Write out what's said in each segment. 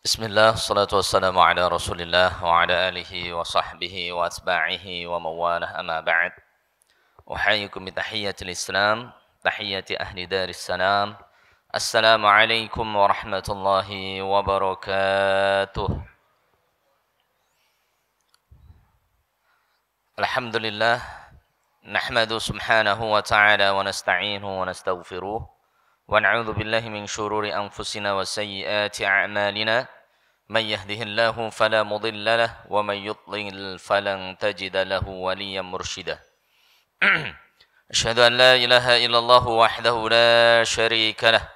Bismillah, salatu wassalamu ala rasulillah wa ala alihi wa sahbihi wa atba'ihi wa mawalah amma ba'd. Uhayyikum bitahiyyatil islam, tahiyyati ahli daris salam. Assalamualaikum warahmatullahi wabarakatuh. Alhamdulillah, nahmadu subhanahu wa ta'ala wa nasta'inuhu wa nastaghfiruh. وَنَعُوذُ بِاللَّهِ مِنْ شُرُورِ أَنفُسِنَا وَسَيِّئَاتِ أَعْمَالِنَا مَنْ يَهْدِهِ اللَّهُ فَلَا مُضِلَّ لَهُ وَمَنْ يُضْلِلْ فَلَنْ تَجِدَ لَهُ وَلِيًّا مُرْشِدًا أشهد أن لا إله إلا الله وحده لا شريك له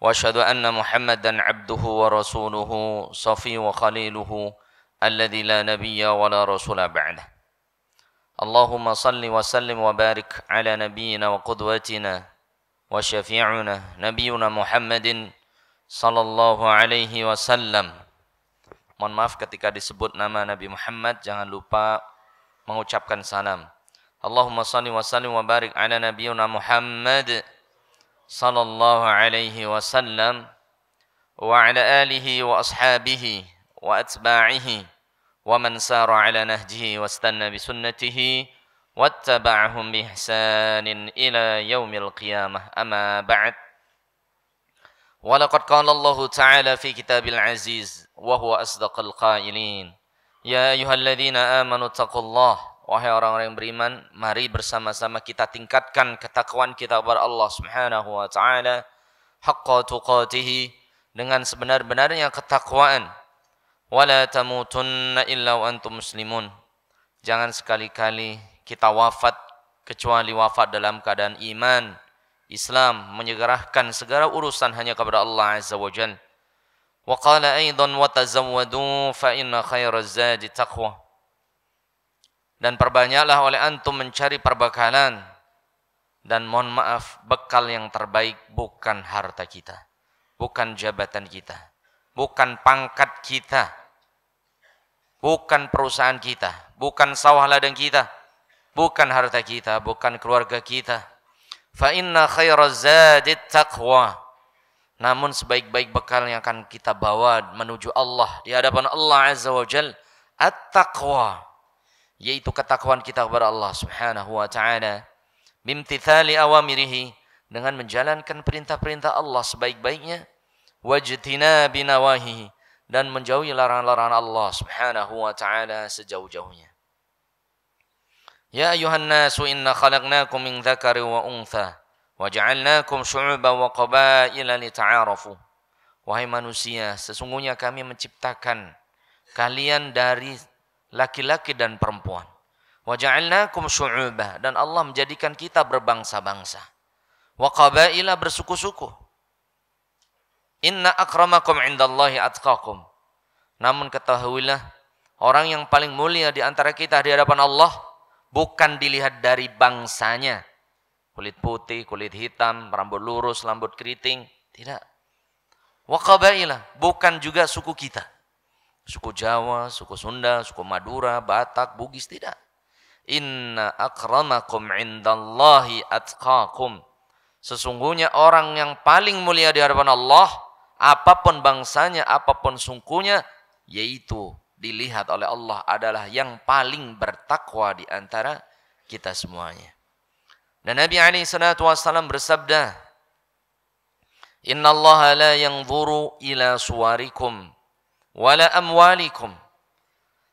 وأشهد أن محمدًا عبده ورسوله صفي وخليله الذي لا نبي ولا رسول بعده اللهم صل وسلم وبارك على نبينا وقدوتنا وشفيعنا نبينا Muhammadin sallallahu alaihi wasallam. Mohon maaf ketika disebut nama Nabi Muhammad, jangan lupa mengucapkan salam. Allahumma salli wa sallim wa barik ala nabiyina Muhammad sallallahu alaihi wasallam wa ala alihi wa ashabihi wa atba'ihi wa man sara ala nahjihi wastanna bi sunnatihi wattaba'ahum bihsanin ila yaumil qiyamah amma ba'd. Walaqad qala Allah ta'ala fi kitabil aziz wa huwa asdaqal qailin, ya ayyuhalladzina amanu taqullaha, wahai orang-orang yang beriman, mari bersama-sama kita tingkatkan ketakwaan kita kepada Allah Subhanahu wa ta'ala haqqa tuqatih, dengan sebenar-benarnya ketakwaan. Wala tamutunna illa wa antum muslimun, jangan sekali-kali kita wafat kecuali wafat dalam keadaan iman. Islam menyerahkan segala urusan hanya kepada Allah Azza wa Jalla. Wa qala aidan wa tazawwadu fa inna khairaz zadi taqwa, dan perbanyaklah oleh antum mencari perbekalan, dan mohon maaf, bekal yang terbaik bukan harta kita, bukan jabatan kita, bukan pangkat kita, bukan perusahaan kita, bukan sawah ladang kita, bukan harta kita, bukan keluarga kita. Fa inna khairaz zadi taqwa, namun sebaik-baik bekal yang akan kita bawa menuju Allah, di hadapan Allah Azza wa Jalla, at-taqwa, yaitu ketakwaan kita kepada Allah Subhanahu wa ta'ala, bimtithali awamirihi, dengan menjalankan perintah-perintah Allah sebaik-baiknya, wajtina binawahihi, dan menjauhi larangan-larangan Allah Subhanahu wa ta'ala sejauh-jauhnya. Ya ayuhan nasu inna khalaqnakum min dzakari wa untha wa ja'alnakum syu'uban wa qabaila lita'arafu. Wahai manusia, sesungguhnya kami menciptakan kalian dari laki-laki dan perempuan. Wa ja'alnakum syu'uban, dan Allah menjadikan kita berbangsa-bangsa. Wa qabaila, bersuku-suku. Inna akramakum 'indallahi atqakum. Namun ketahuilah, orang yang paling mulia di antara kita di hadapan Allah bukan dilihat dari bangsanya, kulit putih, kulit hitam, rambut lurus, rambut keriting, tidak. Wa qabaila, bukan juga suku kita, suku Jawa, suku Sunda, suku Madura, Batak, Bugis, tidak. Inna akramakum 'indallahi atqakum, sesungguhnya orang yang paling mulia di hadapan Allah, apapun bangsanya, apapun sukunya, yaitu dilihat oleh Allah adalah yang paling bertakwa di antara kita semuanya. Dan Nabi alaihi salatu wasallam bersabda, "Innallaha la yanzuru ila suwarikum wala amwalikum."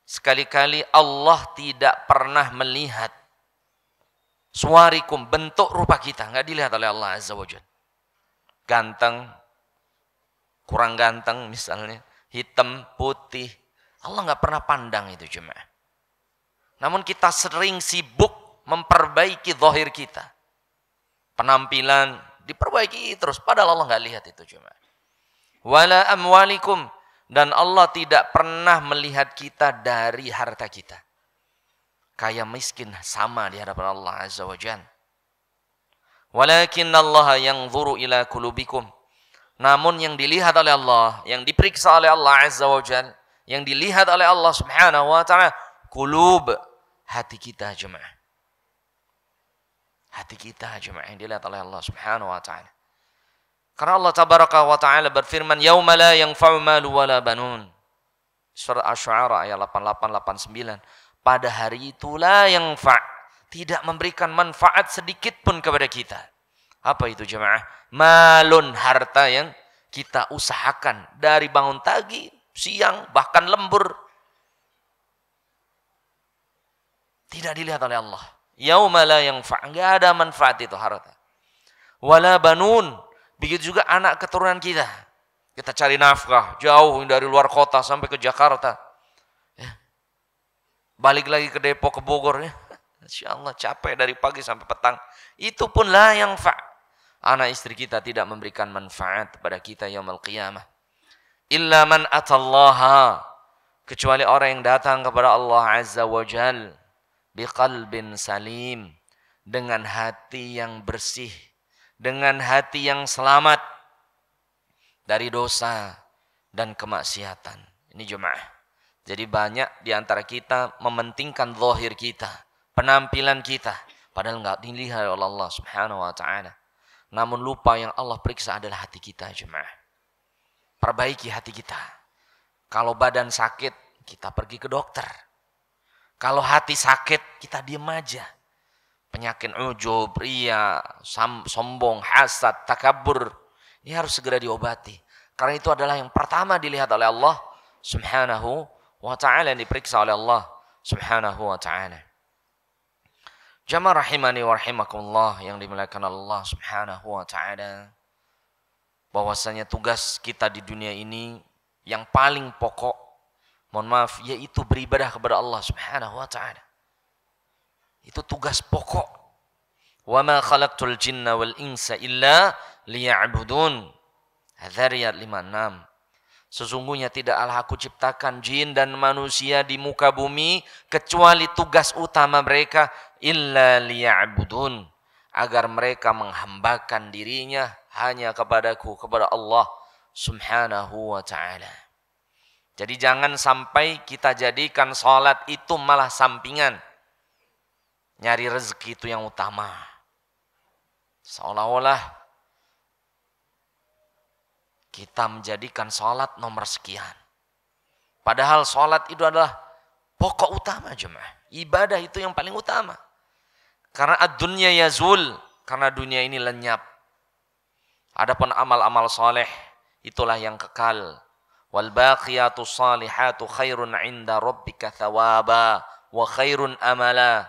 Sekali-kali Allah tidak pernah melihat suwarikum, bentuk rupa kita, enggak dilihat oleh Allah Azza wa Jalla. Ganteng, kurang ganteng misalnya, hitam, putih, Allah nggak pernah pandang itu, jemaah. Namun kita sering sibuk memperbaiki zahir kita, penampilan diperbaiki terus, padahal Allah nggak lihat itu, jemaah. Wala amwalikum, dan Allah tidak pernah melihat kita dari harta kita. Kaya miskin sama di hadapan Allah Azza wa Jalla. Walakinallaha yanzuru ila qulubikum, namun yang dilihat oleh Allah, yang diperiksa oleh Allah Azza wa Jalla, yang dilihat oleh Allah Subhanahu wa ta'ala, qulub, hati kita, jemaah. Hati kita, jemaah, yang dilihat oleh Allah Subhanahu wa ta'ala. Karena Allah tabaraka wa ta'ala berfirman, yauma la yanfa'u malu wa la banun. Surah Asy-Syu'ara ayat 88-89. Pada hari itulah yang tidak memberikan manfaat sedikit pun kepada kita. Apa itu jemaah? Malun, harta yang kita usahakan dari bangun pagi, siang, bahkan lembur. Tidak dilihat oleh Allah. Yauma la yanfa', enggak ada manfaat itu harta. Wala banun, begitu juga anak keturunan kita. Kita cari nafkah jauh dari luar kota sampai ke Jakarta, ya. Balik lagi ke Depok, ke Bogor, ya. Insya Allah capek dari pagi sampai petang. Itu pun lah yang anak istri kita tidak memberikan manfaat kepada kita yaumul qiyamah. Illa man atallaha, kecuali orang yang datang kepada Allah Azza wa Jal biqalbin salim, dengan hati yang bersih, dengan hati yang selamat dari dosa dan kemaksiatan. Ini jemaah. Jadi banyak diantara kita mementingkan zahir kita, penampilan kita, padahal nggak dilihat oleh Allah Subhanahu wa ta'ala. Namun lupa yang Allah periksa adalah hati kita jemaah. Perbaiki hati kita. Kalau badan sakit, kita pergi ke dokter. Kalau hati sakit, kita diam aja. Penyakit ujub, ria, sombong, hasad, takabur, ini harus segera diobati. Karena itu adalah yang pertama dilihat oleh Allah Subhanahu wa ta'ala, yang diperiksa oleh Allah Subhanahu wa ta'ala. Jamaah rahimani wa rahimakumullah yang dimuliakan Allah Subhanahu wa ta'ala. Bahwasanya tugas kita di dunia ini yang paling pokok, mohon maaf, yaitu beribadah kepada Allah Subhanahu wa ta'ala. Itu tugas pokok. Wa ma khalaqtul jinna wal insa illa liya'budun. Adz-Dzariyat 56. Sesungguhnya tidaklah aku ciptakan jin dan manusia di muka bumi kecuali tugas utama mereka illa liya'budun, agar mereka menghambakan dirinya hanya kepadaku, kepada Allah Subhanahu wa ta'ala. Jadi jangan sampai kita jadikan salat itu malah sampingan. Nyari rezeki itu yang utama. Seolah-olah kita menjadikan sholat nomor sekian. Padahal sholat itu adalah pokok utama jemaah. Ibadah itu yang paling utama. Karena ad-dunya yazul, karena dunia ini lenyap. Adapun amal-amal soleh, itulah yang kekal. Wal baqiyatu salihatu khairun inda rabbika thawaba wa khairun amala.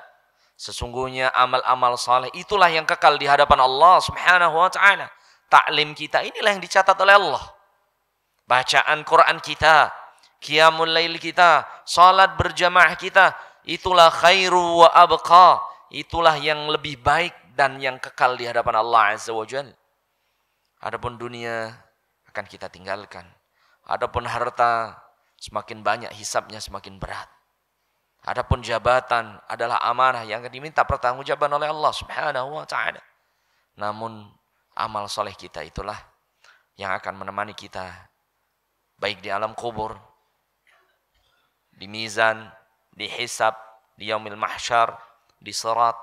Sesungguhnya amal-amal soleh itulah yang kekal di hadapan Allah Subhanahu wa ta'ala. Taklim kita inilah yang dicatat oleh Allah. Bacaan Quran kita, qiyamul lail kita, salat berjamaah kita, itulah khairu wa abqa, itulah yang lebih baik dan yang kekal di hadapan Allah Azza wa Jalla. Adapun dunia akan kita tinggalkan. Adapun harta, semakin banyak hisabnya semakin berat. Adapun jabatan adalah amanah yang diminta pertanggungjawaban oleh Allah Subhanahu wa ta'ala. Namun amal soleh kita itulah yang akan menemani kita baik di alam kubur, di mizan, di hisab, di yaumil mahsyar, di sirat.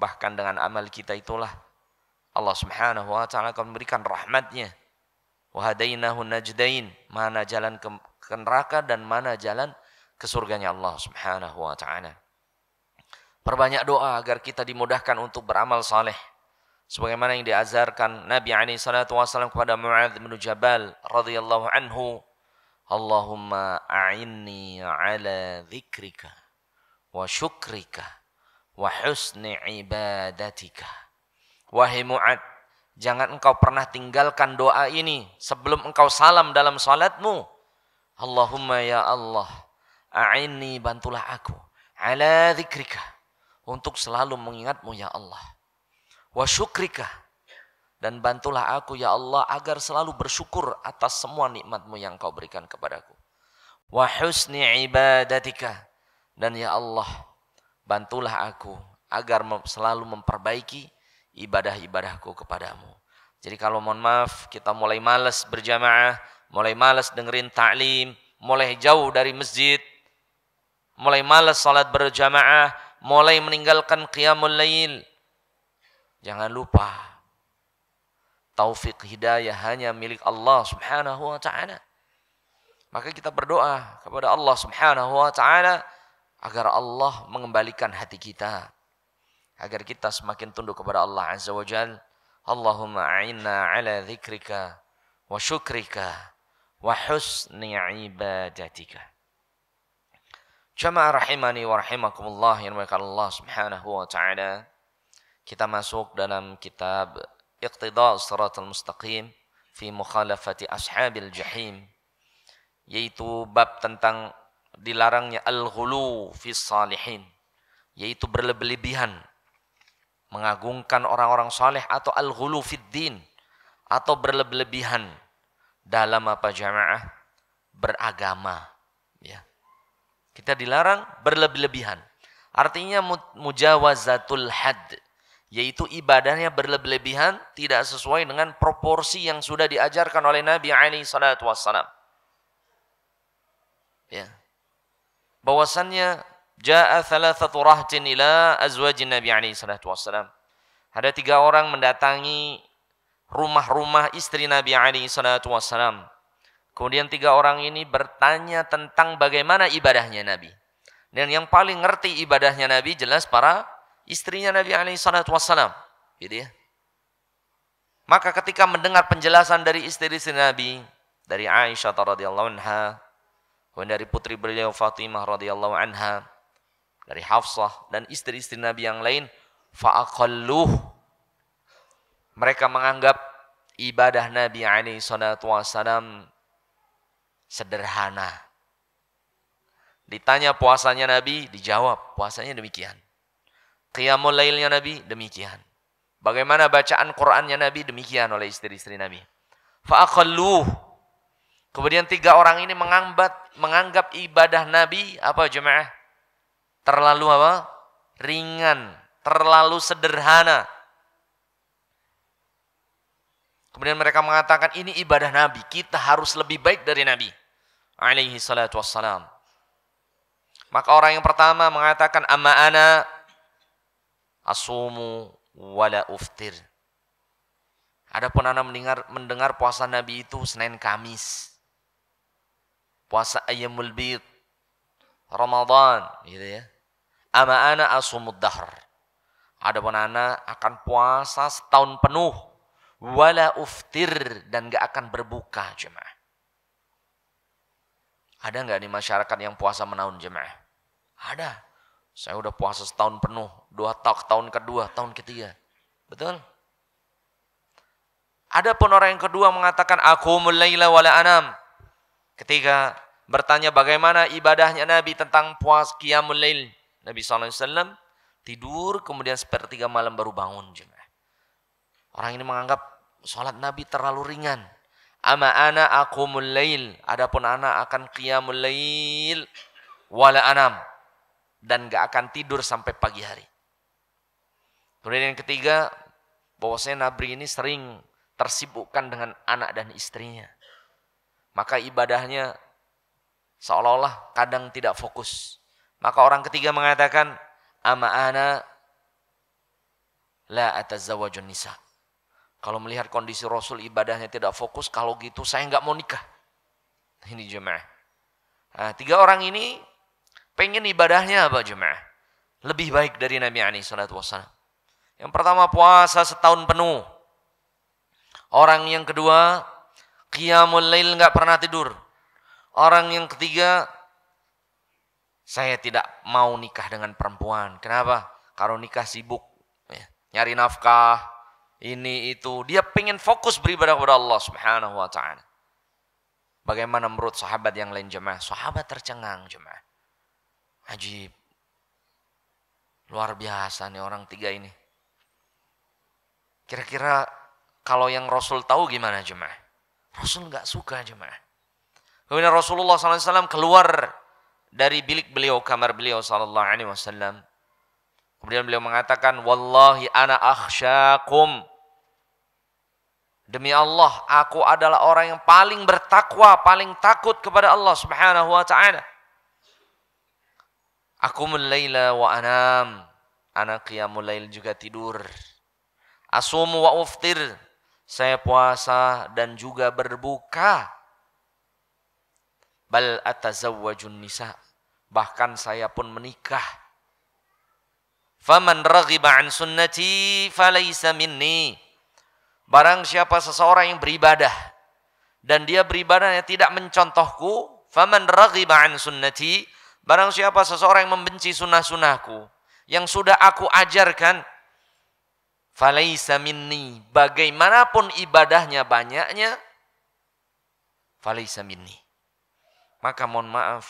Bahkan dengan amal kita itulah Allah Subhanahu wa ta'ala akan memberikan rahmatnya. Wa hadainahu najdain, mana jalan ke neraka dan mana jalan ke surganya Allah Subhanahu wa ta'ala. Perbanyak doa agar kita dimudahkan untuk beramal soleh, sebagaimana yang diajarkan Nabi alaihi salatu wasallam kepada Mu'adz bin Jabal radhiyallahu anhu. Allahumma a'inni ala dzikrika wa syukrika wa husni ibadatika. Wahai Mu'adz, jangan engkau pernah tinggalkan doa ini sebelum engkau salam dalam salatmu. Allahumma ya Allah, a'inni, bantulah aku, ala dzikrika, untuk selalu mengingatmu ya Allah, wa syukrika, dan bantulah aku ya Allah agar selalu bersyukur atas semua nikmatmu yang kau berikan kepadaku. Wa husni ibadatika, dan ya Allah bantulah aku agar selalu memperbaiki ibadah-ibadahku kepadamu. Jadi kalau mohon maaf kita mulai malas berjamaah, mulai malas dengerin ta'lim, mulai jauh dari masjid, mulai malas salat berjamaah, mulai meninggalkan qiyamul lail, jangan lupa Taufik hidayah hanya milik Allah subhanahu wa ta'ala. Maka kita berdoa kepada Allah subhanahu wa ta'ala agar Allah mengembalikan hati kita, agar kita semakin tunduk kepada Allah azza wa jal. Allahumma a'inna ala dzikrika wa syukrika wa husni ibadatika. Jamaah rahimani wa rahimakumullah yang mulia Allah subhanahu wa ta'ala, kita masuk dalam kitab Iqtida' Shiratal Mustaqim fi Mukhalafati Ashabil Jahim, yaitu bab tentang dilarangnya al-ghuluw fi salihin, yaitu berlebihan mengagungkan orang-orang saleh, atau al-ghuluw fid din, atau berlebihan dalam apa jamaah beragama, ya. Kita dilarang berlebih-lebihan. Artinya mujawazatul had, yaitu ibadahnya berlebih-lebihan, tidak sesuai dengan proporsi yang sudah diajarkan oleh Nabi alaihi salatu wassalam. Ya. Bahwasannya jaa thalathatu rahtin ila azwajin Nabi alaihi salatu wassalam. Ada tiga orang mendatangi rumah-rumah istri Nabi alaihi salatu wassalam. Kemudian tiga orang ini bertanya tentang bagaimana ibadahnya Nabi. Dan yang paling ngerti ibadahnya Nabi jelas para istrinya Nabi alaihi salatu wassalam. Gitu ya. Maka ketika mendengar penjelasan dari istri-istri Nabi, dari Aisyah radhiyallahu anha, kemudian dari putri beliau Fatimah radhiyallahu anha, dari Hafsah dan istri-istri Nabi yang lain, fa'aqalluh, mereka menganggap ibadah Nabi alaihi salatu wassalam sederhana. Ditanya puasanya Nabi, dijawab puasanya demikian. Qiyamul lailnya Nabi demikian. Bagaimana bacaan Qur'annya Nabi demikian oleh istri-istri Nabi. Fa'aqalluh. Kemudian tiga orang ini menganggap ibadah Nabi apa jemaah? Terlalu apa? Ringan, terlalu sederhana. Kemudian mereka mengatakan ini ibadah Nabi, kita harus lebih baik dari Nabi alaihi salatu wassalam. Maka orang yang pertama mengatakan amma ana asumu wala uftir. Adapun ana mendengar puasa Nabi itu Senin Kamis, puasa ayyamul bid, Ramadan, gitu ya. Amma ana asumud dahr. Adapun ana akan puasa setahun penuh, wala uftir, dan gak akan berbuka jemaah. Ada nggak di masyarakat yang puasa menahun jemaah? Ada. Saya udah puasa setahun penuh, tahun kedua, tahun ketiga. Betul? Ada pun orang yang kedua mengatakan aku mulailah wala anam. Ketika bertanya bagaimana ibadahnya Nabi tentang puasa qiyamul lail, Nabi SAW tidur kemudian sepertiga malam baru bangun jemaah. Orang ini menganggap sholat Nabi terlalu ringan. Ama ana aqumul lail, adapun ana akan qiyamul lail wala anam, dan gak akan tidur sampai pagi hari. Kemudian yang ketiga, bahwasanya Nabi ini sering tersibukkan dengan anak dan istrinya, maka ibadahnya seolah-olah kadang tidak fokus. Maka orang ketiga mengatakan ama ana la atazawajun nisa. Kalau melihat kondisi Rasul ibadahnya tidak fokus, kalau gitu saya nggak mau nikah. Ini jemaah. Nah, tiga orang ini pengen ibadahnya apa jemaah? Lebih baik dari Nabi alaihi salatu wassalam. Yang pertama puasa setahun penuh. Orang yang kedua qiyamul lail, nggak pernah tidur. Orang yang ketiga saya tidak mau nikah dengan perempuan. Kenapa? Kalau nikah sibuk, ya, nyari nafkah. Ini itu, dia pengen fokus beribadah kepada Allah subhanahu wa ta'ala. Bagaimana menurut sahabat yang lain jemaah? Sahabat tercengang jemaah. Ajib. Luar biasa nih orang tiga ini. Kira-kira kalau yang Rasul tahu gimana jemaah? Rasul gak suka jemaah. Kemudian Rasulullah SAW keluar dari bilik beliau, kamar beliau SAW. Kemudian beliau mengatakan, wallahi ana akhsyakum. Demi Allah, aku adalah orang yang paling bertakwa, paling takut kepada Allah subhanahu wa ta'ala. Aku mulailah wa anam. Ana qiyamul lail, juga tidur. Asumu wa uftir. saya puasa dan juga berbuka. Bal atazawwajun nisa, bahkan saya pun menikah. Faman raghiba an sunnati falaysa minni. Barang siapa seseorang yang beribadah dan dia beribadahnya tidak mencontohku, faman raghiba an sunnati, barang siapa seseorang yang membenci sunnah-sunnahku yang sudah aku ajarkan, falaysa minni, bagaimanapun ibadahnya banyaknya, falaysa minni, maka mohon maaf,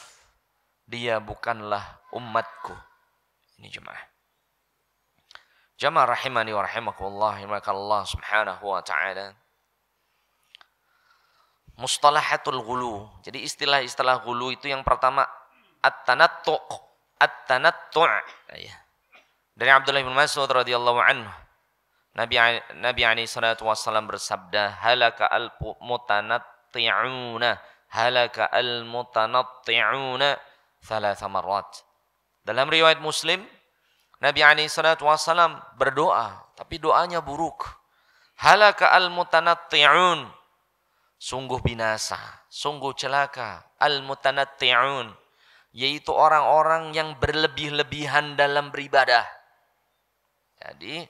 dia bukanlah umatku. Ini jemaah, jemaah rahimani wa rahimakumullah, Allah subhanahu wa ta'ala. Mustalahatul ghulu, jadi istilah-istilah ghulu itu yang pertama at-tanattu', at-tanattu', dari Abdullah bin Mas'ud radhiyallahu anhu. Nabi alaihi salatu wassalam bersabda, halaka al-mutanatti'una, halaka al-mutanatti'una thalatha marrat. Dalam riwayat Muslim, Nabi alaihi salatu wassalam berdoa, tapi doanya buruk. Halaka al-mutanatti'un, sungguh binasa, sungguh celaka al-mutanatti'un, yaitu orang-orang yang berlebih-lebihan dalam beribadah. Jadi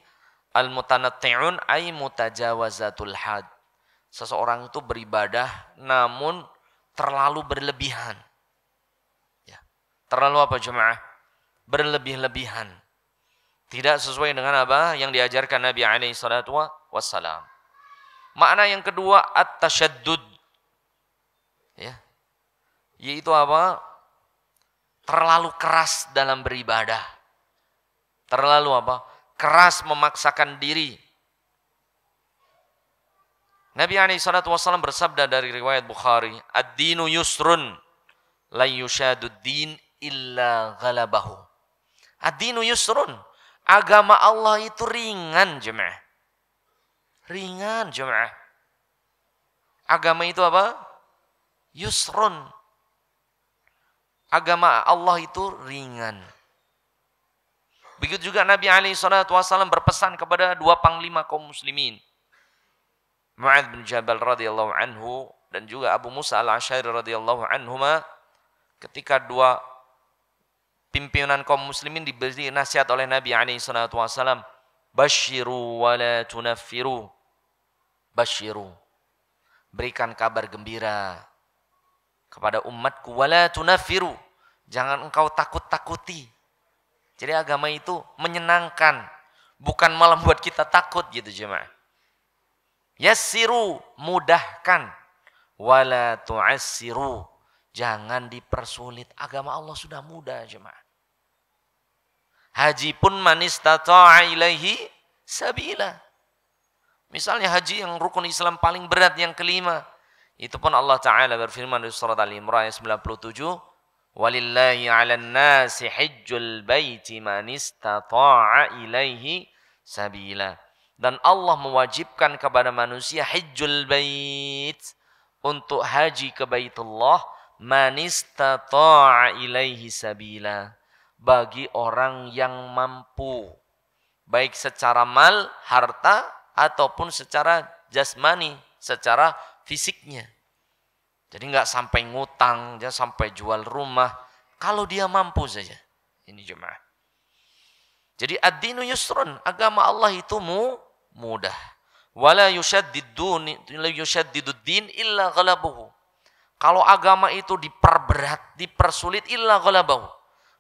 al-mutanatti'un ay mutajawazatul had, seseorang itu beribadah namun terlalu berlebihan. Ya. Terlalu apa jemaah? Berlebih-lebihan. Tidak sesuai dengan apa yang diajarkan Nabi alaihi salatu wassalam. Makna yang kedua at-tasyaddud. Ya. Yaitu apa? Terlalu keras dalam beribadah. Terlalu apa? Keras memaksakan diri. Nabi alaihi salatu wasallam bersabda dari riwayat Bukhari, ad-dinu yusrun la yushaduddin illa ghalabahu. Ad-dinu yusrun, agama Allah itu ringan jemaah. Ringan jemaah. Agama itu apa? Yusrun. Agama Allah itu ringan. Begitu juga Nabi alaihi salatu wasallam berpesan kepada dua panglima kaum muslimin, Mu'adz bin Jabal radhiyallahu anhu dan juga Abu Musa al-Asy'ari radhiyallahu anhuma, ketika dua pimpinan kaum muslimin diberi nasihat oleh Nabi alaihi salatu wasallam, basyiru wa la tunaffiru. Basyiru, berikan kabar gembira kepada umatku, wa la tunaffiru, jangan engkau takut-takuti. Jadi agama itu menyenangkan, bukan malah membuat kita takut gitu jemaah. Yassiru, mudahkan, wala tu'assiru, jangan dipersulit. Agama Allah sudah mudah jemaah. Haji pun manistata'a ilaihi sabila. Misalnya haji yang rukun Islam paling berat yang kelima, itu pun Allah Ta'ala berfirman di surat Al-Imran 97, walillahi 'alan nasi hajjul baiti man istata'a ilaihi sabila. Dan Allah mewajibkan kepada manusia hajjul bait, untuk haji ke Baitullah, man istata'a ilaihi sabila, bagi orang yang mampu, baik secara mal, harta, ataupun secara jasmani, secara fisiknya. Jadi nggak sampai ngutang, dia sampai jual rumah, kalau dia mampu saja. Ini jemaah. Jadi ad-dinu yusrun, agama Allah itu mudah. Wala yushaddidud-din illa ghalabuhu. Kalau agama itu diperberat, dipersulit, illa ghalabuhu,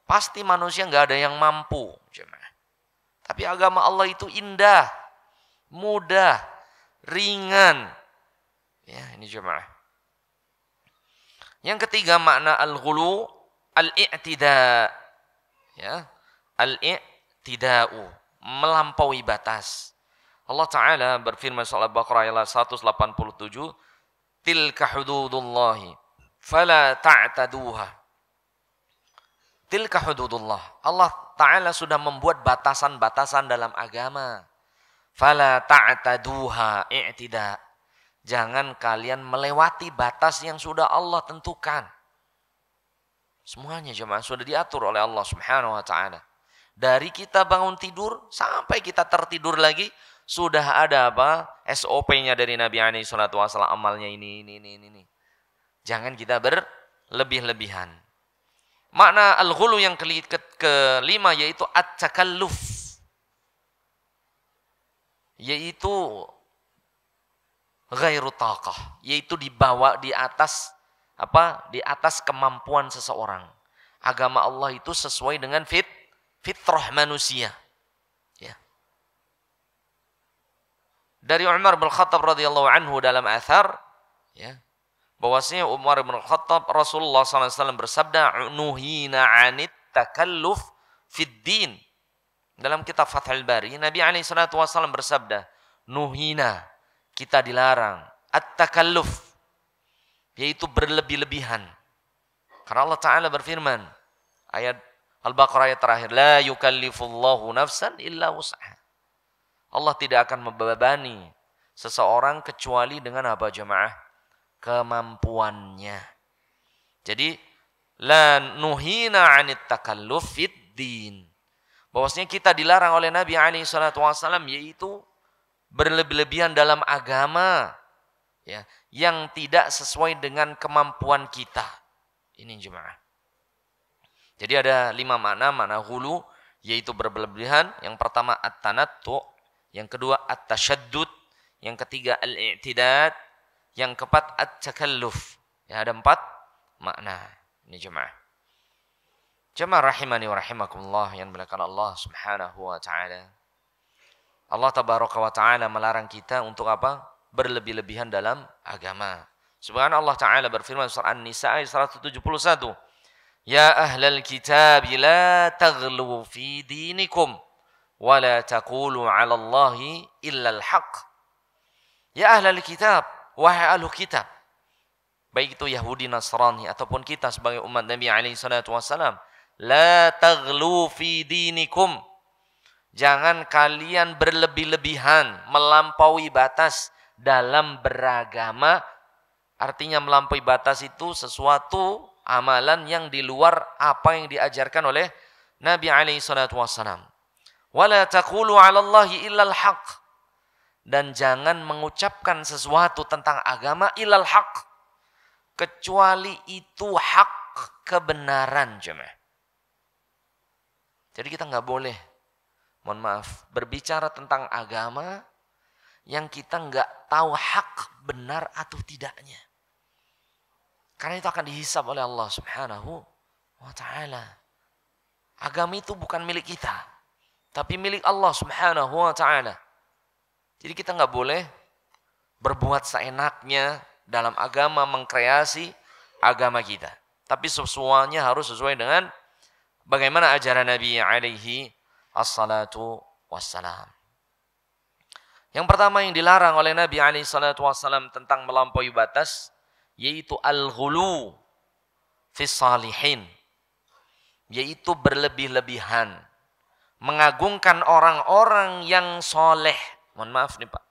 pasti manusia nggak ada yang mampu jemaah. Tapi agama Allah itu indah, mudah, ringan. Ya, ini jemaah. Yang ketiga makna al-ghulu, al-i'tida. Ya, al-i'tida'u, melampaui batas. Allah Ta'ala berfirman surah Al-Baqarah ayat 187, tilka hududullahi fala ta'taduha. Tilka hududullah, Allah Ta'ala sudah membuat batasan-batasan dalam agama. Fala ta'taduha, i'tida', jangan kalian melewati batas yang sudah Allah tentukan. Semuanya jemaah sudah diatur oleh Allah Subhanahu wa Ta'ala. Dari kita bangun tidur sampai kita tertidur lagi, sudah ada apa SOP-nya dari Nabi alaihi salatu wasallam, amalnya ini. Jangan kita berlebih-lebihan. Makna al-ghulu yang kelima yaitu at-takalluf. Yaitu ghairu taqah, yaitu dibawa di atas apa? Di atas kemampuan seseorang. Agama Allah itu sesuai dengan fitrah manusia. Ya. Dari Umar bin Khattab radhiyallahu anhu dalam athar, ya, bahwasanya Umar bin Khattab, Rasulullah SAW bersabda, "Nuhina 'anit takalluf fid din." Dalam kitab Fathul Bari, Nabi alaihi salatu wasallam bersabda, "Nuhina, kita dilarang at-takalluf," yaitu berlebih-lebihan. Karena Allah Ta'ala berfirman, ayat Al-Baqarah ayat terakhir, "La yukallifullahu nafsan illa wus'aha." Allah tidak akan membebani seseorang kecuali dengan apa jemaah? Kemampuannya. Jadi la nuhina 'anit takalluf fid din. Bahwasanya kita dilarang oleh Nabi alaihi salatu wasallam yaitu berlebih-lebihan dalam agama, ya, yang tidak sesuai dengan kemampuan kita. Ini jemaah. Jadi ada 5 makna ghulu, yaitu berlebih-lebihan. Yang pertama at-tanattu, yang kedua at-tashaddud, yang ketiga al-i'tidad, yang keempat at-takalluf. Ya, ada 4 makna ini jemaah. Jemaah rahimani wa rahimakumullah yang dimuliakan Allah Subhanahu wa taala. Allah tabaraka wa taala melarang kita untuk apa? Berlebih-lebihan dalam agama. Subhanallah, Allah taala berfirman surah An-Nisa ayat 171. "Ya ahlal kitab la taghlu fi dinikum wa la taqulu 'ala Allahi illa al-haq." Ya ahlal kitab, wahai ahlu kitab, baik itu Yahudi, Nasrani ataupun kita sebagai umat Nabi alaihi salatu wasallam, la taghlu fi dinikum, jangan kalian berlebih-lebihan, melampaui batas dalam beragama. Artinya melampaui batas itu sesuatu amalan yang di luar apa yang diajarkan oleh Nabi alaihi salatu wasallam. Wa la taqulu 'ala Allahi illal haqq, dan jangan mengucapkan sesuatu tentang agama ilal haq, kecuali itu hak, kebenaran jemaah. Jadi kita nggak boleh, mohon maaf, berbicara tentang agama yang kita nggak tahu hak, benar atau tidaknya. Karena itu akan dihisab oleh Allah Subhanahu wa ta'ala. Agama itu bukan milik kita, tapi milik Allah Subhanahu wa ta'ala. Jadi kita nggak boleh berbuat seenaknya dalam agama, mengkreasi agama kita. Tapi semuanya harus sesuai dengan bagaimana ajaran Nabi alaihi assalatu wassalam. Yang pertama yang dilarang oleh Nabi alaihi salatu wassalam tentang melampaui batas, yaitu al-ghulu fis salihin, yaitu berlebih-lebihan, mengagungkan orang-orang yang soleh. Mohon maaf nih Pak.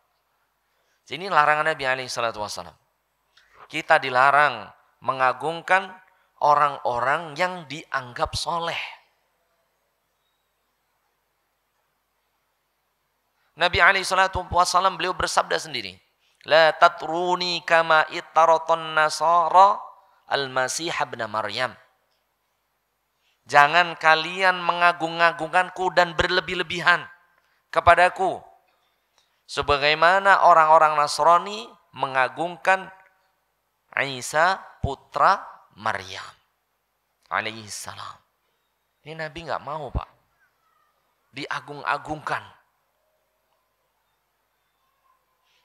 Ini larangan Nabi alaihi salatu wasallam. Kita dilarang mengagungkan orang-orang yang dianggap soleh. Nabi alaihi salatu wasallam beliau bersabda sendiri, "La tatruni kama ittaraton nasara al-masih ibn Maryam." Jangan kalian mengagung-agungkanku dan berlebih-lebihan kepadaku, sebagaimana orang-orang Nasrani mengagungkan Isa putra Maryam alaihissalam. Ini Nabi nggak mau Pak diagung-agungkan.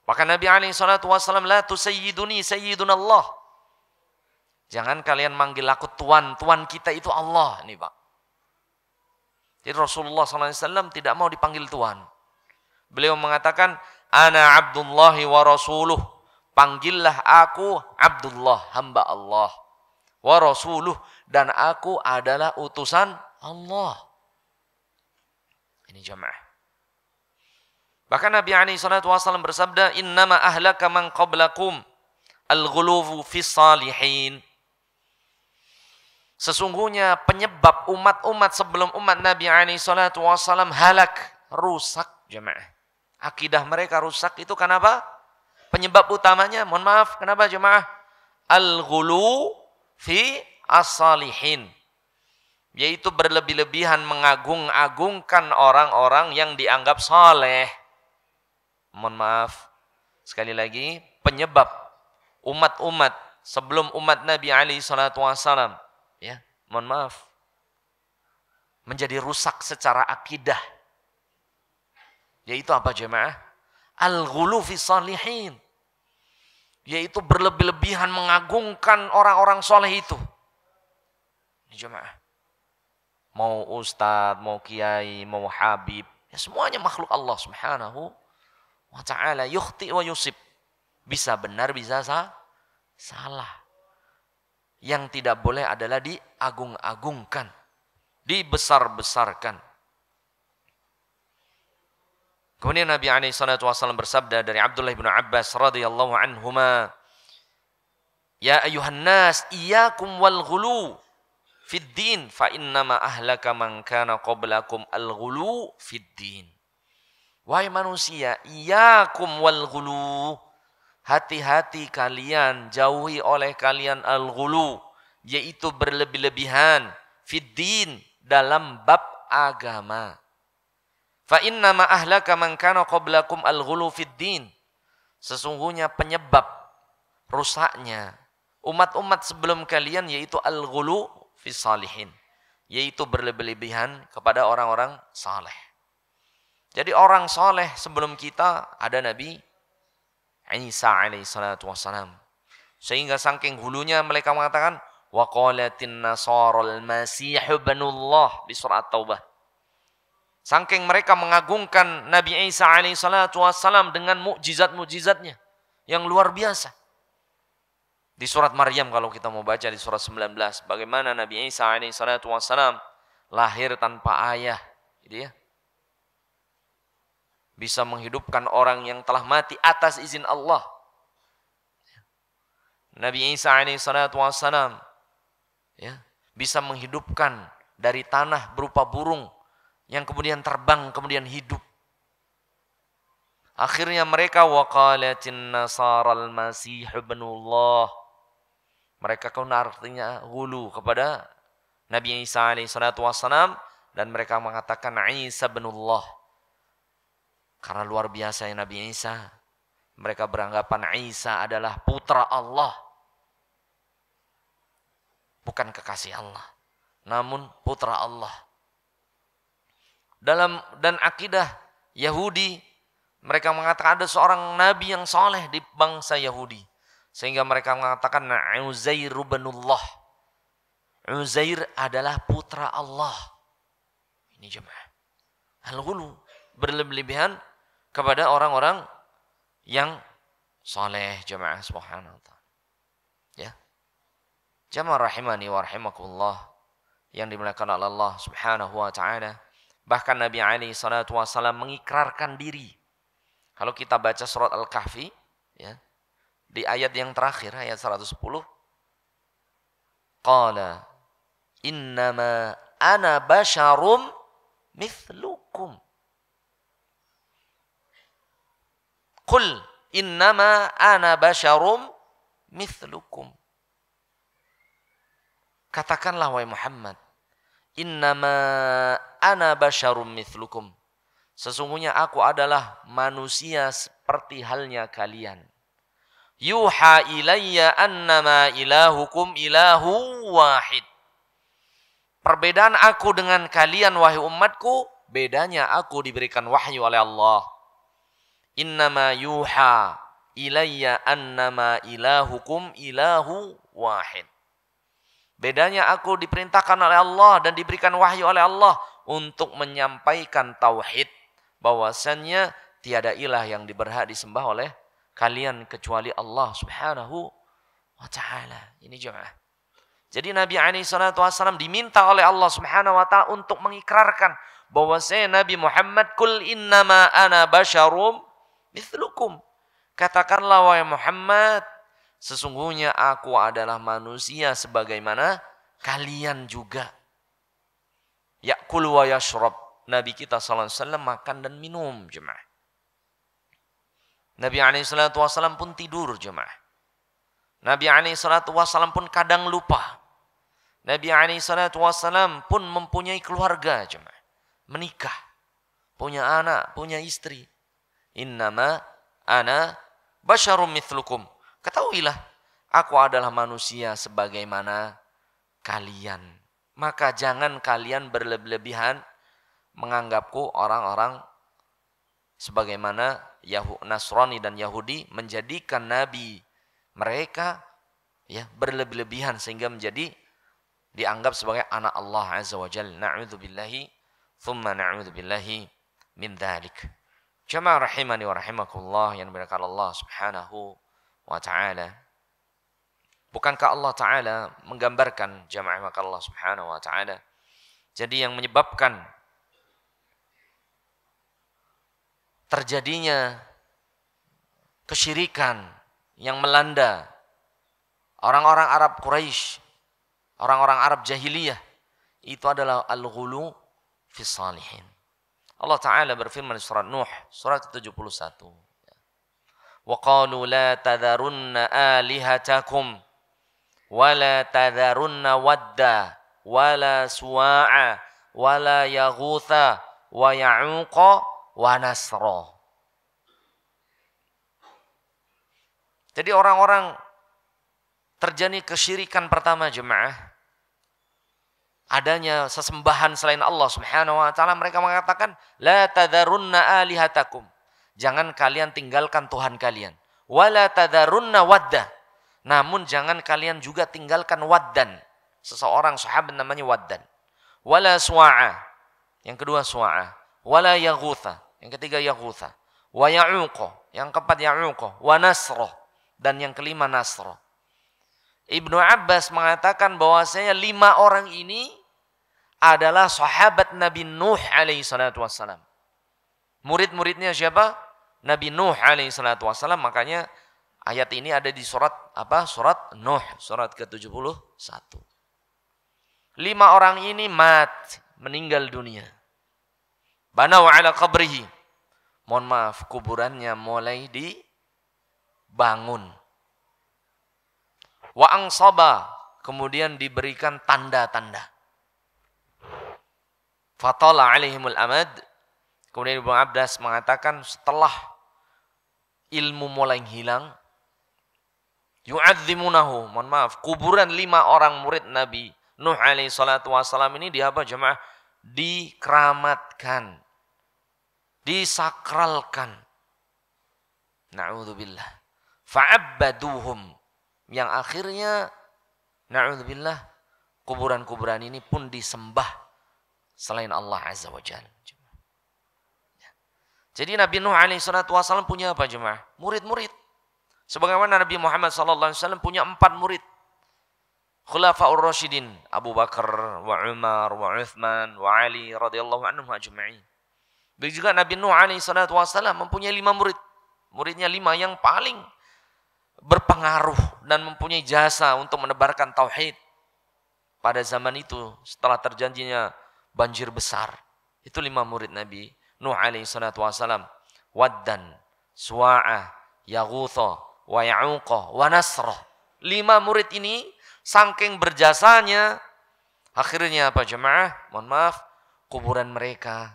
Maka Nabi alaihi salatu wasallam, "La tusayyiduni sayyidun Allah." Jangan kalian manggil aku tuan, tuan kita itu Allah nih Pak. Jadi Rasulullah SAW tidak mau dipanggil tuan. Beliau mengatakan, "Ana abdullahi wa rasuluh." Panggillah aku Abdullah, hamba Allah. Wa rasuluh, dan aku adalah utusan Allah. Ini jemaah. Bahkan Nabi alaihi salatu wasallam bersabda, "Innama ahlaka man qablakum al-ghuluw fi salihin." Sesungguhnya penyebab umat-umat sebelum umat Nabi alaihi salatu wasallam halak, rusak jemaah, Akidah mereka rusak itu karena apa? Penyebab utamanya, mohon maaf, kenapa jemaah? Al-ghulu fi as-salihin, yaitu berlebih-lebihan mengagung-agungkan orang-orang yang dianggap saleh. Mohon maaf, sekali lagi, penyebab umat-umat sebelum umat Nabi alaihi salatu wasalam, ya, mohon maaf, menjadi rusak secara akidah, yaitu apa jemaah? Al-ghulu fi salihin, yaitu berlebih-lebihan mengagungkan orang-orang soleh itu. Ini jemaah, mau ustadz, mau kiai, mau habib, ya semuanya makhluk Allah subhanahu wa ta'ala. Yukhti wa yusib, bisa benar, bisa salah. Yang tidak boleh adalah diagung-agungkan, dibesar-besarkan. Kemudian Nabi alaihi salatu wasallam bersabda dari Abdullah bin Abbas radhiyallahu anhuma, "Ya ayuhan nas, iyyakum wal ghulu fid din, fa innama ahlaka man kana qablakum al ghulu fid din." Wahai manusia, iyyakum wal ghulu, hati-hati kalian, jauhi oleh kalian al ghulu, yaitu berlebih-lebihan, fid din, dalam bab agama. Fa innama ahlaka man kana qablakum al-ghulu fid din. Sesungguhnya penyebab rusaknya umat-umat sebelum kalian yaitu al-ghulu fi salihin, yaitu berlebih-lebihan kepada orang-orang saleh. Jadi orang saleh sebelum kita ada Nabi Isa alaihi salatu wasalam. Sehingga saking hulunya mereka mengatakan wa qalatin nasarul masih ibnullah di surat Taubah. Saking mereka mengagungkan Nabi Isa alaihi salatu wassalam dengan mukjizat-mukjizatnya yang luar biasa. Di surat Maryam kalau kita mau baca di surat 19, bagaimana Nabi Isa alaihi salatu wassalam lahir tanpa ayah, gitu ya. Bisa menghidupkan orang yang telah mati atas izin Allah. Nabi Isa alaihi salatu wassalam, ya, bisa menghidupkan dari tanah berupa burung yang kemudian terbang, kemudian hidup. Akhirnya mereka waqalatin nasaral masih ibnullah. Mereka kan artinya ghulu kepada Nabi Isa alaihi salatu wasalam, dan mereka mengatakan Isa ibnullah. Karena luar biasa ya Nabi Isa, mereka beranggapan Isa adalah putra Allah. Bukan kekasih Allah, namun putra Allah. Dan akidah Yahudi, mereka mengatakan ada seorang nabi yang soleh di bangsa Yahudi, sehingga mereka mengatakan Uzair ibnullah, Uzair adalah putra Allah. Ini jemaah al-ghulu, berlebihan kepada orang-orang yang soleh jemaah, subhanallah ya jemaah rahimani wa rahimakumullah yang dimuliakan oleh Allah subhanahu wa ta'ala. Bahkan Nabi alaihi salatu wasallam mengikrarkan diri. Kalau kita baca surat Al-Kahfi, ya, di ayat yang terakhir, ayat 110. Qala innama ana basyarum mithlukum. Qul innama ana basyarum mithlukum. Katakanlah wahai Muhammad, innama ana basyarum mithlukum, sesungguhnya aku adalah manusia seperti halnya kalian. Yuha ilayya annama ilahukum ilahu wahid. Perbedaan aku dengan kalian wahai umatku, bedanya aku diberikan wahyu oleh Allah. Innama yuha ilayya annama ilahukum ilahu wahid. Bedanya aku diperintahkan oleh Allah dan diberikan wahyu oleh Allah untuk menyampaikan tauhid, bahwasannya tiada ilah yang diberhak disembah oleh kalian kecuali Allah subhanahu wa ta'ala. Ini jemaah. Jadi Nabi alaihi salatu wasallam diminta oleh Allah subhanahu wa ta'ala untuk mengikrarkan bahwasanya Nabi Muhammad, kul innama ana basyarum mithlukum. Katakanlah wahai Muhammad, sesungguhnya aku adalah manusia sebagaimana kalian juga. Ya'kul wa yashrab. Nabi kita sallallahu alaihi wasallam makan dan minum jemaah. Nabi SAW pun tidur jemaah. Nabi SAW pun kadang lupa. Nabi SAW pun mempunyai keluarga jemaah. Menikah, punya anak, punya istri. Innama ana basyarum mithlukum. Ketahuilah, aku adalah manusia sebagaimana kalian. Maka jangan kalian berlebihan menganggapku orang-orang sebagaimana Nasrani dan Yahudi menjadikan nabi mereka ya berlebih-lebihan sehingga menjadi dianggap sebagai anak Allah azza wajalla. Na'udzubillahi tsumma na'udzubillahi min dzalik. Jamaah rahimani wa rahimakumullah yang berkata Allah subhanahu wa ta'ala. Bukankah Allah ta'ala menggambarkan jamaah maka Allah subhanahu wa ta'ala. Jadi yang menyebabkan terjadinya kesyirikan yang melanda orang-orang Arab Quraisy, orang-orang Arab jahiliyah itu adalah al-ghuluw fi salihin. Allah Ta'ala berfirman surat Nuh surat 71. Wa qalu la tadharunna alihatakum wa la tadharunna wadda wa la suwa'a wa la yaghutha wa ya'uqa wa nasra. Jadi orang-orang terjadi kesyirikan pertama jemaah, adanya sesembahan selain Allah subhanahu wa ta'ala, mereka mengatakan la tadharunna alihatakum, jangan kalian tinggalkan Tuhan kalian, wa la tadharunna wadda, namun jangan kalian juga tinggalkan waddan, seseorang sahabat namanya waddan, wa la suwa'a, yang kedua suwa'a, wa la yaghutha, yang ketiga yaghutha, wa ya'uqa, yang keempat ya'uqa, wa nasra, dan yang kelima nasra. Ibnu Abbas mengatakan bahwasanya 5 orang ini adalah sahabat Nabi Nuh alaihi salatu wassalam. Murid-muridnya siapa? Nabi Nuh alaihi salatu wassalam. Makanya ayat ini ada di surat apa? Surat Nuh, surat ke-71. 5 orang ini meninggal dunia. Banaw ala qabrihi. Mohon maaf, kuburannya mulai dibangun. Wa angsaba, kemudian diberikan tanda-tanda. Fatala alaihimul amad. Kemudian Ibnu Abbas mengatakan setelah ilmu mulai hilang, yu'adzimunahu. Mohon maaf, kuburan 5 orang murid Nabi Nuh alaihi salatu wasalam ini di apa jemaah? Dikeramatkan. Disakralkan. Na'udzubillah. Fa'abbaduhum. Yang akhirnya na'udzubillah kuburan-kuburan ini pun disembah selain Allah azza wajalla. Jadi Nabi Nuh alaihi salatu wasallam punya apa jemaah? Murid-murid. Sebagaimana Nabi Muhammad sallallahu alaihi wasallam punya 4 murid. Khulafaur Rasyidin, Abu Bakar, wa Umar, wa Uthman, wa Ali radhiyallahu anhum ajma'in. Begitu juga Nabi Nuh alaihi salatu wasallam mempunyai 5 murid. Muridnya 5 yang paling berpengaruh dan mempunyai jasa untuk menebarkan tauhid pada zaman itu setelah terjadinya banjir besar. Itu 5 murid Nabi Nuh alaihi salatu wasallam. Waddan, Suwa'a, Yaghutha, wa Ya'uqa, wa Nasra. 5 murid ini saking berjasanya akhirnya apa jemaah? Mohon maaf, kuburan mereka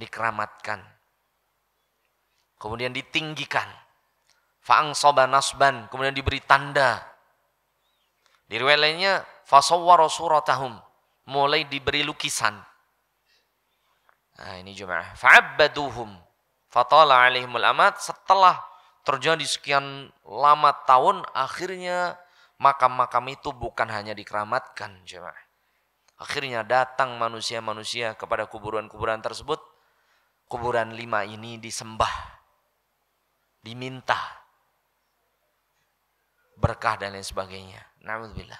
dikeramatkan, kemudian ditinggikan, fa'angsoba nasban, kemudian diberi tanda. Di riwayat lainnya fasawwara suratahum, mulai diberi lukisan. Nah ini jemaah, fa'abbaduhum fatala alaihimul amad, setelah terjadi sekian lama tahun akhirnya makam-makam itu bukan hanya dikeramatkan jemaah, akhirnya datang manusia-manusia kepada kuburan-kuburan tersebut. Kuburan 5 ini disembah, diminta berkah dan lain sebagainya. Na'udzubillah.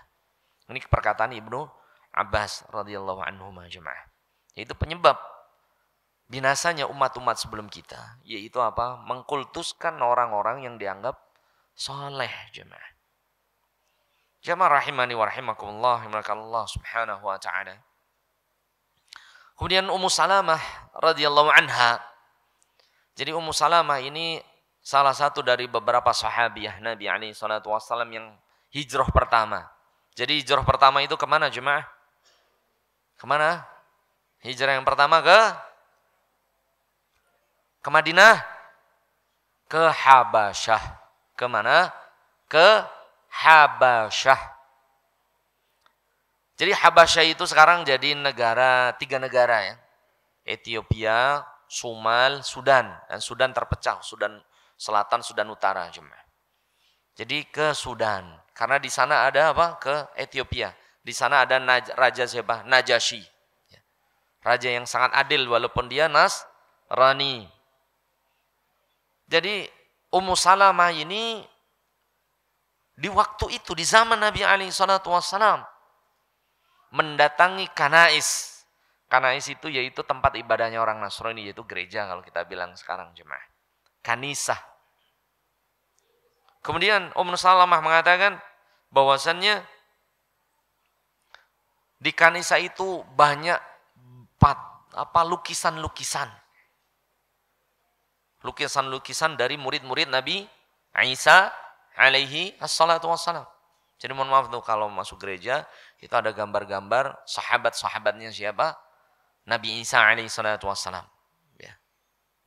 Ini perkataan Ibnu Abbas radhiyallahu anhu jemaah. Itu penyebab binasanya umat-umat sebelum kita, yaitu apa? Mengkultuskan orang-orang yang dianggap soleh jemaah. Jemaah rahimani wa rahimakumullah, Allah subhanahu wa ta'ala. Kemudian Ummu Salamah radhiyallahu anha. Jadi Ummu Salamah ini salah satu dari beberapa sahabiah Nabi alaihi salatu wassalam yang hijrah pertama. Jadi hijrah pertama itu kemana jemaah? Kemana? Hijrah yang pertama ke Madinah, ke Habasyah. Kemana? Ke Habasyah. Jadi Habasyah itu sekarang jadi negara, tiga negara ya. Ethiopia, Somal, Sudan. Dan Sudan terpecah, Sudan Selatan, Sudan Utara jemaah. Jadi ke Sudan, karena di sana ada apa? Ke Ethiopia. Di sana ada raja siapa? Najasyi. Raja yang sangat adil walaupun dia Nasrani. Jadi Ummu Salamah ini di waktu itu, di zaman Nabi alaihi salatu wassalam, mendatangi Kanais. Kanais itu yaitu tempat ibadahnya orang Nasrani, yaitu gereja kalau kita bilang sekarang jemaah. Kanisah. Kemudian Ummu Salamah mengatakan bahwasannya di Kanisah itu banyak lukisan-lukisan. Lukisan-lukisan dari murid-murid Nabi Isa alaihi assalatu wassalam. Jadi mohon maaf tuh kalau masuk gereja itu ada gambar-gambar sahabat-sahabatnya siapa? Nabi Isa alaihi salatu wassalam. Ya.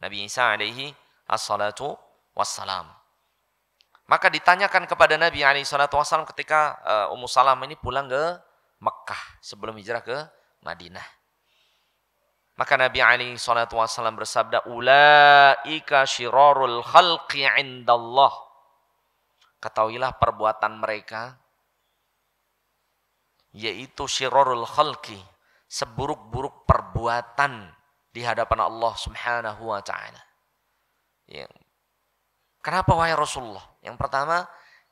Nabi Isa alaihi assalatu wassalam. Maka ditanyakan kepada Nabi alaihi salatu wassalam ketika Ummu Salamah ini pulang ke Mekah sebelum hijrah ke Madinah. Maka Nabi alaihi salatu wassalam bersabda, "Ulaika syirarul khalqi 'indallah." Ketahuilah perbuatan mereka yaitu syirrul khalqi, seburuk-buruk perbuatan di hadapan Allah Subhanahu wa taala. Ya. Kenapa wahai Rasulullah? Yang pertama,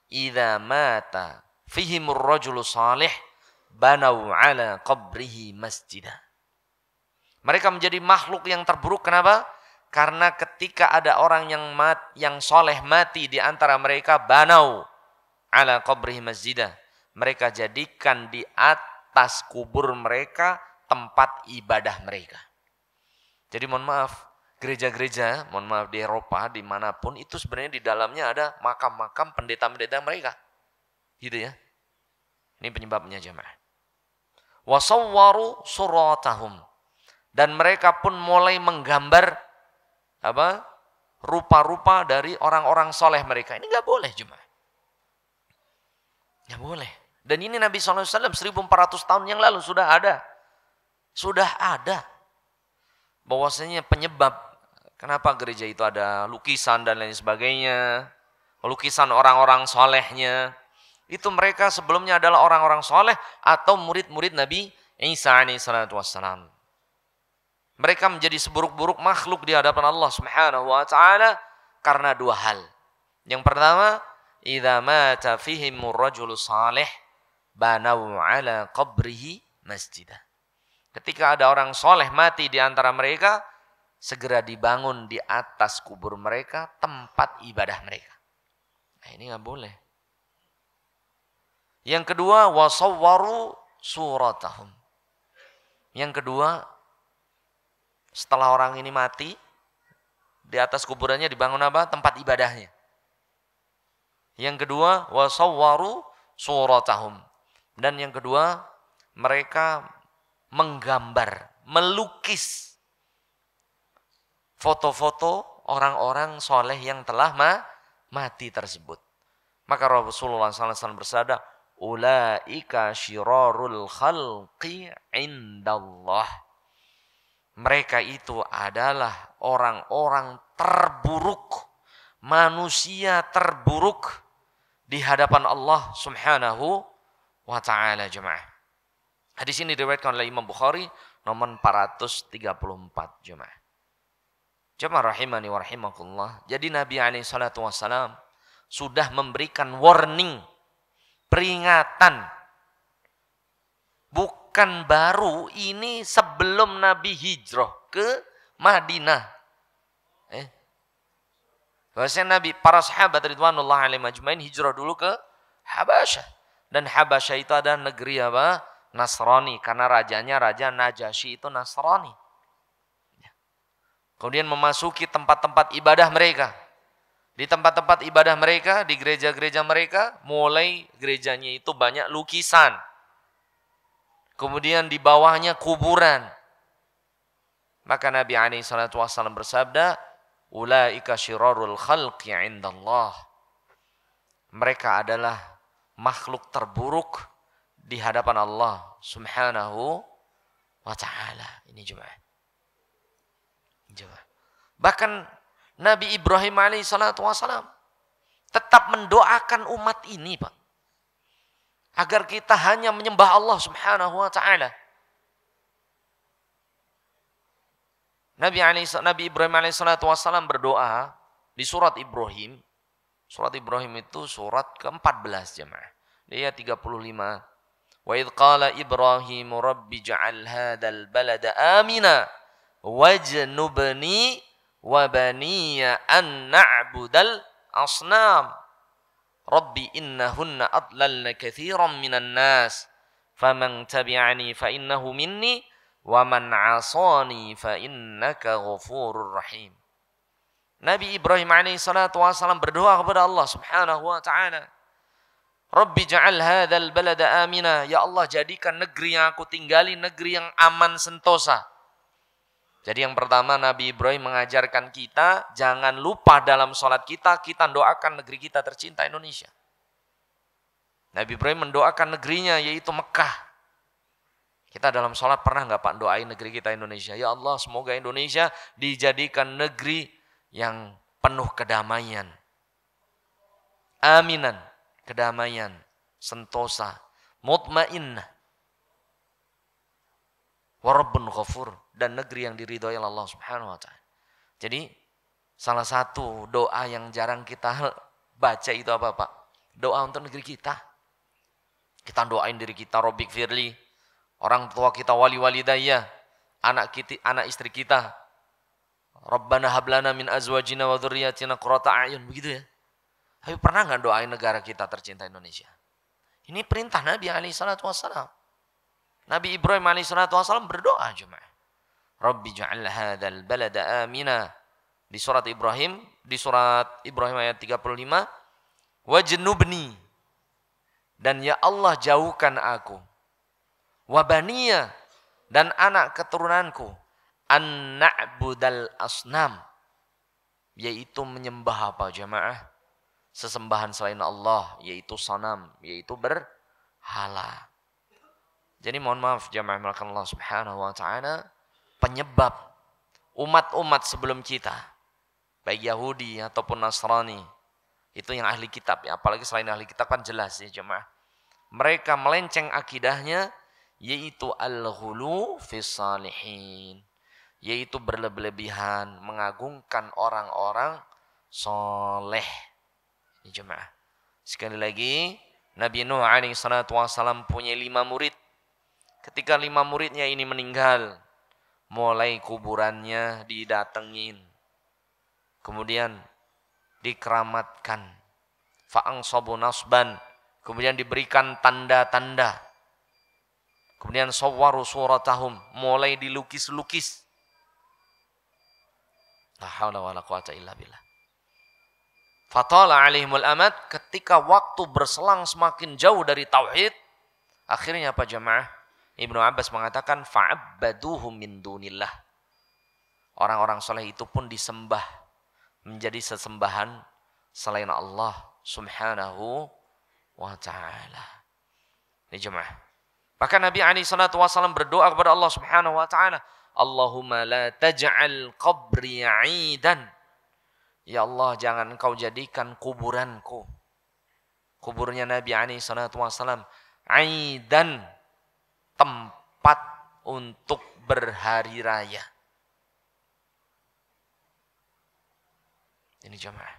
idza mata fihimur rajulu salih banau ala qabrihi masjidah. Mereka menjadi makhluk yang terburuk kenapa? Karena ketika ada orang yang soleh mati di antara mereka, banau ala qabrihi masjidah. Mereka jadikan di atas kubur mereka tempat ibadah mereka. Jadi mohon maaf, gereja-gereja, mohon maaf di Eropa, dimanapun itu sebenarnya di dalamnya ada makam-makam pendeta-pendeta mereka. Gitu ya. Ini penyebabnya jemaah. Wasawwaru suratahum. Dan mereka pun mulai menggambar apa rupa-rupa dari orang-orang soleh mereka. Ini nggak boleh jemaah, nggak boleh. Dan ini Nabi SAW 1400 tahun yang lalu sudah ada bahwasanya penyebab kenapa gereja itu ada lukisan dan lain sebagainya, lukisan orang-orang solehnya itu mereka sebelumnya adalah orang-orang soleh atau murid-murid Nabi Isa alaihi salatu wassalam. Mereka menjadi seburuk-buruk makhluk di hadapan Allah Subhanahu wa taala karena dua hal. Yang pertama, idza mata fihimur rajulu salih banau ala qabrihi masjidah. Ketika ada orang soleh mati di antara mereka, segera dibangun di atas kubur mereka tempat ibadah mereka. Nah, ini nggak boleh. Yang kedua, wasawwaru suratahum. Yang kedua, setelah orang ini mati, di atas kuburannya dibangun apa? Tempat ibadahnya. Yang kedua, wasawwaru suratahum. Dan yang kedua, mereka menggambar, melukis foto-foto orang-orang soleh yang telah mati tersebut. Maka Rasulullah SAW bersabda, "Ulaika syirarul khalqi indallah." Mereka itu adalah orang-orang terburuk, manusia terburuk di hadapan Allah Subhanahu wa taala jemaah. Hadis ini diriwayatkan oleh Imam Bukhari nomor 434 jemaah. Jemaah rahimani wa rahimakumullah. Jadi Nabi alaihi salatu wasalam sudah memberikan warning, peringatan. Bukan baru, ini sebelum Nabi hijrah ke Madinah. Bahwasanya Nabi, para sahabat ridwanullah alaihim ajmain hijrah dulu ke Habasyah. Dan Habasyah itu ada negeri apa? Nasrani, karena rajanya Raja Najasyi itu Nasrani. Kemudian memasuki tempat-tempat ibadah mereka. Di tempat-tempat ibadah mereka, di gereja-gereja mereka, mulai gerejanya itu banyak lukisan. Kemudian di bawahnya kuburan. Maka Nabi alaihi salatu wasallam bersabda, "Ulaika syirarul khalqi 'indallah." Mereka adalah makhluk terburuk di hadapan Allah Subhanahu wa ta'ala. Ini jemaah. Bahkan Nabi Ibrahim alaihi salatu wasalam tetap mendoakan umat ini, Pak. Agar kita hanya menyembah Allah Subhanahu wa ta'ala. Nabi Ibrahim alaihi salatu wasalam berdoa di surat Ibrahim. Surat Ibrahim itu surat ke-14 jemaah. Ayat 35. Wa idh qala Ibrahimu rabbi ja'al hadzal balada amina wajnubni wa baniya an na'budal asnam rabbi innahunna adlalna katsiran minan nas faman tabi'ani fa innahu minni wa man 'asani fa innaka ghafurur rahim. Nabi Ibrahim alaihi salatu wasallam berdoa kepada Allah Subhanahu wa ta'ala, "Rabbi ja'al hadzal balada amina." Ya Allah, jadikan negeri yang aku tinggali negeri yang aman sentosa. Jadi yang pertama, Nabi Ibrahim mengajarkan kita, jangan lupa dalam sholat kita doakan negeri kita tercinta Indonesia. Nabi Ibrahim mendoakan negerinya, yaitu Mekah. Kita dalam sholat pernah nggak Pak doain negeri kita Indonesia? Ya Allah, semoga Indonesia dijadikan negeri yang penuh kedamaian. Aminan, kedamaian, sentosa, mutmainnah, warabbun ghafur, dan negeri yang diridhoi oleh Allah Subhanahu wa ta'ala. Jadi salah satu doa yang jarang kita baca itu apa, Pak? Doa untuk negeri kita. Kita doain diri kita, Robbik Firli, orang tua kita, wali walidayah, anak istri kita, Rabbana hablana min azwajina wa dzurriyyatina qurrata a'yun, begitu ya. Tapi pernah nggak doain negara kita tercinta Indonesia? Ini perintah Nabi alaihi salatu wassalam. Nabi Ibrahim alaihi salatu wassalam berdoa jemaah. Rabbi ja'al hadzal balada amina. Di surat Ibrahim ayat 35, wajnubni, dan ya Allah jauhkan aku, wa baniya, dan anak keturunanku, an na'budal asnam, yaitu menyembah apa jemaah? Sesembahan selain Allah, yaitu sanam, yaitu berhala. Jadi mohon maaf jemaah Allah Subhanahu wa ta'ala, penyebab umat-umat sebelum kita, baik Yahudi ataupun Nasrani, itu yang ahli kitab ya, apalagi selain ahli kitab kan jelas ya jemaah, mereka melenceng akidahnya, yaitu al-ghuluw fi salihin, yaitu berlebihan mengagungkan orang-orang soleh. Ini jemaah, sekali lagi Nabi Nuh alaihi salatu wasalam punya 5 murid. Ketika 5 muridnya ini meninggal, mulai kuburannya didatengin, kemudian dikeramatkan, fa'angsabu nasban, kemudian diberikan tanda-tanda, kemudian sawwaru suratahum, mulai dilukis-lukis. La haula wala quwata illa billah. Fatala alaihimul amad, ketika waktu berselang semakin jauh dari tauhid, akhirnya apa jemaah? Ibnu Abbas mengatakan fa'abbaduhum min dunillah. Orang-orang soleh itu pun disembah, menjadi sesembahan selain Allah Subhanahu wa ta'ala. Ini jemaah. Bahkan Nabi alaihi salatu wasallam berdoa kepada Allah Subhanahu wa ta'ala, Allahumma la taj'al qabri 'aidan. Ya Allah, jangan Engkau jadikan kuburanku, kuburnya Nabi alaihi salatu wasallam, 'aidan, tempat untuk berhari raya. Ini jemaah.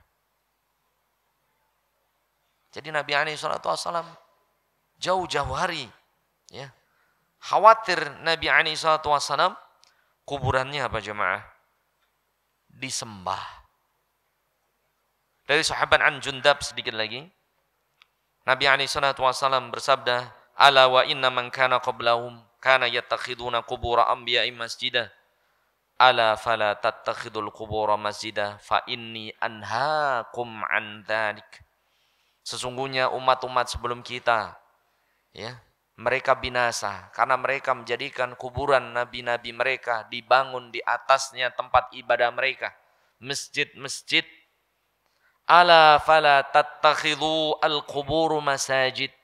Jadi Nabi alaihi salatu wasallam jauh-jauh hari ya, khawatir Nabi alaihi salatu wasallam kuburannya apa jemaah? Disembah. Dari sahabat An Jundab sedikit lagi, Nabi alaihi salatu wasallam bersabda, ala wa inna man kana qablahum kana yattakhiduna qubura anbiya'i masjidah Ala fala tattakhidul qubura masjidah fa inni anhaakum an dzalik. Sesungguhnya umat-umat sebelum kita, ya, mereka binasa karena mereka menjadikan kuburan nabi-nabi mereka dibangun di atasnya tempat ibadah mereka, masjid-masjid. Ala fala tattakhidhu al-qubur masajid.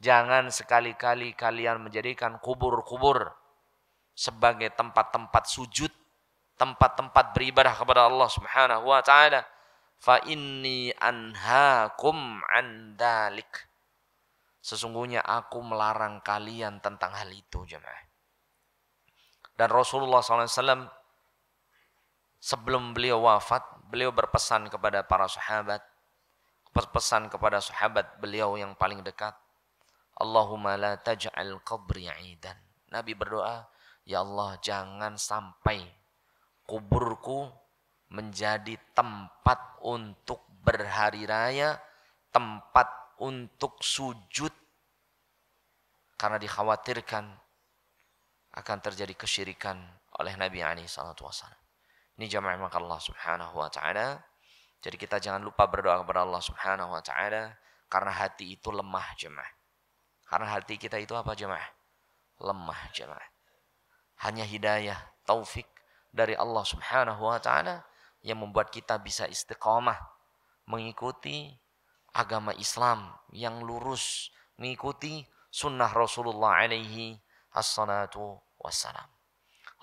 Jangan sekali-kali kalian menjadikan kubur-kubur sebagai tempat-tempat sujud, tempat-tempat beribadah kepada Allah Subhanahu wa taala. Fa inni anhaakum an dzalik. Sesungguhnya aku melarang kalian tentang hal itu, jemaah. Dan Rasulullah SAW sebelum beliau wafat, beliau berpesan kepada para sahabat, berpesan kepada sahabat beliau yang paling dekat, Allahumma la taj'al qabri 'idan. Nabi berdoa, ya Allah, jangan sampai kuburku menjadi tempat untuk berhari raya, tempat untuk sujud, karena dikhawatirkan akan terjadi kesyirikan oleh Nabi alaihi salatu wasallam. Ini jamaah Allah Subhanahu wa taala. Jadi kita jangan lupa berdoa kepada Allah Subhanahu wa taala, karena hati itu lemah, jemaah. Karena hati kita itu apa, jemaah? Lemah, jemaah. Hanya hidayah, taufik dari Allah Subhanahu wa taala yang membuat kita bisa istiqamah mengikuti agama Islam yang lurus, mengikuti sunnah Rasulullah alaihi assalatu wassalam.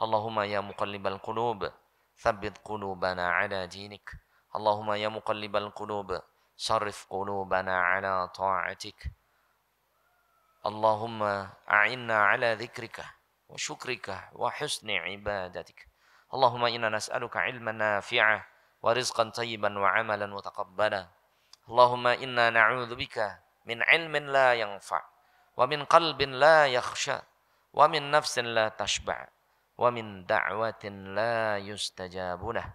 Allahumma ya muqallibal qulub, tsabbit qulubana ala dinik. Allahumma ya muqallibal qulub, sarrif qulubana ala ta'atik. Allahumma a'inna ala dzikrika wa syukrika wa husni ibadatik. Allahumma inna nas'aluka ilman nafi'ah wa rizqan tayyiban wa amalan mutaqabbala. Allahumma inna na'udzubika min ilmin la yanfa' wa min qalbin la yakhsha wa min nafsin la tashba' wa min da'watin la yustajabu lah.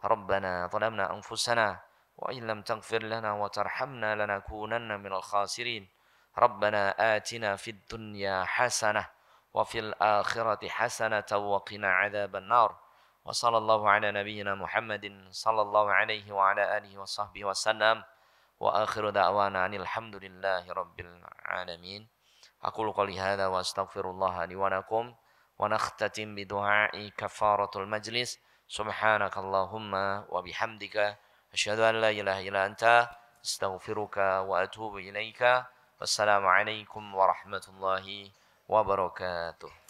Rabbana dhalamna anfusana wa in lam taghfir lana wa tarhamna lanakunanna minal khasirin. Rabbana atina fid dunya hasanah wa fil akhirati hasanah wa qina 'adzaban nar. وصلى الله على نبينا محمد صلى الله عليه وعلى آله وصحبه وسلم وآخر دعوانا أن الحمد لله رب العالمين أقول قولي هذا وأستغفر الله لي ولكم ونختتم بدعاء كفارة المجلس سبحانك اللهم وبحمدك أشهد أن لا إله إلا أنت أستغفرك وأتوب إليك والسلام عليكم ورحمة الله وبركاته.